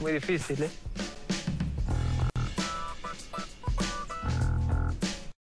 muy difícil, ¿eh?